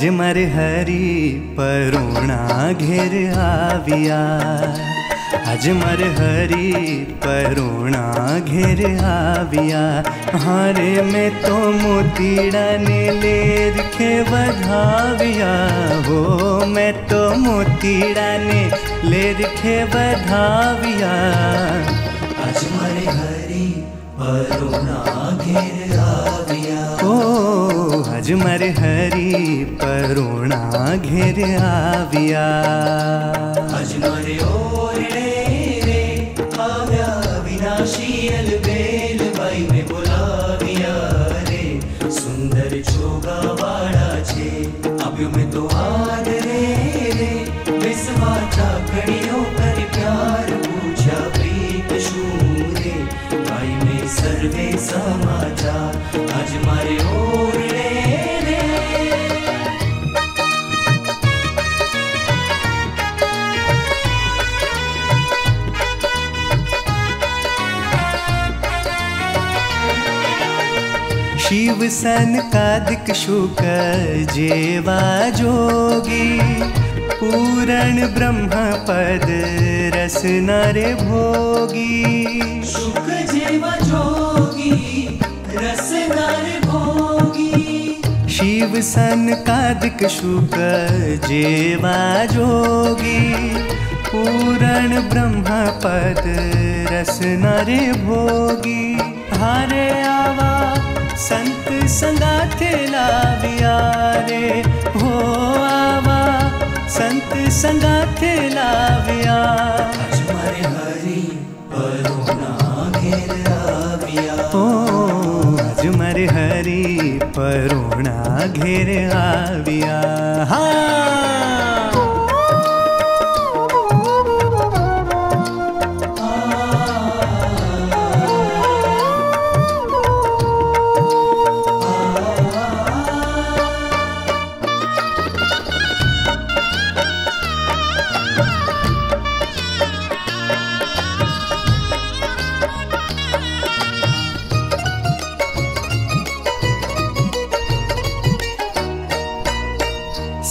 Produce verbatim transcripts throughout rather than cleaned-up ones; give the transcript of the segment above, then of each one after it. आज मर हरि परुणा घेर आविया, आज मर हरि परुणा घेर आविया। हारे में तो मोतीड़ा ने लेर के बधाविया, हो मैं तो मोतीड़ा ने लेर के बधाविया। आज मर हरि परुणा घेर आविया, ओ आज मर हरि परुणा घेर आविया। आज मर ओरड़े रे आव्या विनाशी अलबेल भाई में बोलाविया रे, सुंदर जोगा वाड़ा छे अभ्यो में तो आद रे रे। विस्वा चाकड़ियों पर प्यार पूछा प्रीत शूरे भाई में सर्वे समाचार। आज मारे ओरड़े शिव सन का दिक शुक जेवा जोगी, पूरण ब्रह्म पद रस नर भोगी। शुक जेवा जोगी रस नर भोगी, शिव सन का दिक शुक जेवा जोगी, पूरण ब्रह्म पद रस नर भोगी। हारे आवा संत संगाथे लाविया रे, हो आवा संत संगाथे लाविया। आज मारे हरि परुणा घेर आविया, ओ आज मारे हरि परुणा घेर आविया। हाँ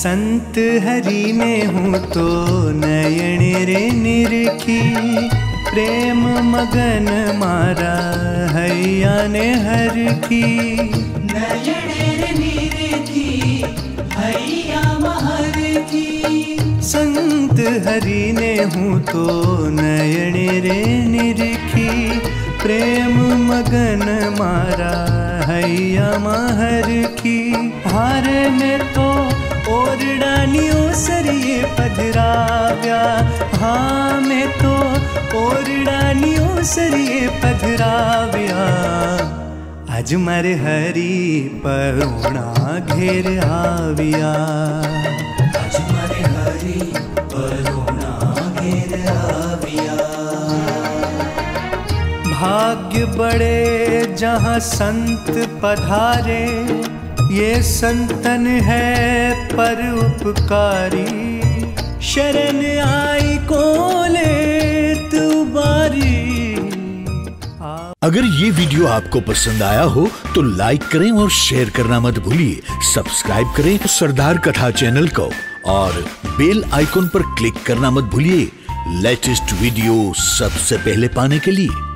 संत हरि में हूँ तो नयन रे निरखी, प्रेम मगन मारा हैया ने हर की। नयन रे निरखी हैया महर की, संत हरि ने हूँ तो नयन रे निरखी, प्रेम मगन मारा हैया महर की। हारे में तो और डानियों सरिये पधराव्या, हाँ मैं तो और डानियों सरिये पधराव्या। आज मारे हरि परुणा घेर आविया, आज मारे हरि परुणा घेर आविया। भाग्य बड़े जहाँ संत पधारे, ये संतन है पर उपकारी, शरण आई को लेत उबारी। अगर ये वीडियो आपको पसंद आया हो तो लाइक करें और शेयर करना मत भूलिए। सब्सक्राइब करें सरदार कथा चैनल को और बेल आइकॉन पर क्लिक करना मत भूलिए। लेटेस्ट वीडियो सबसे पहले पाने के लिए।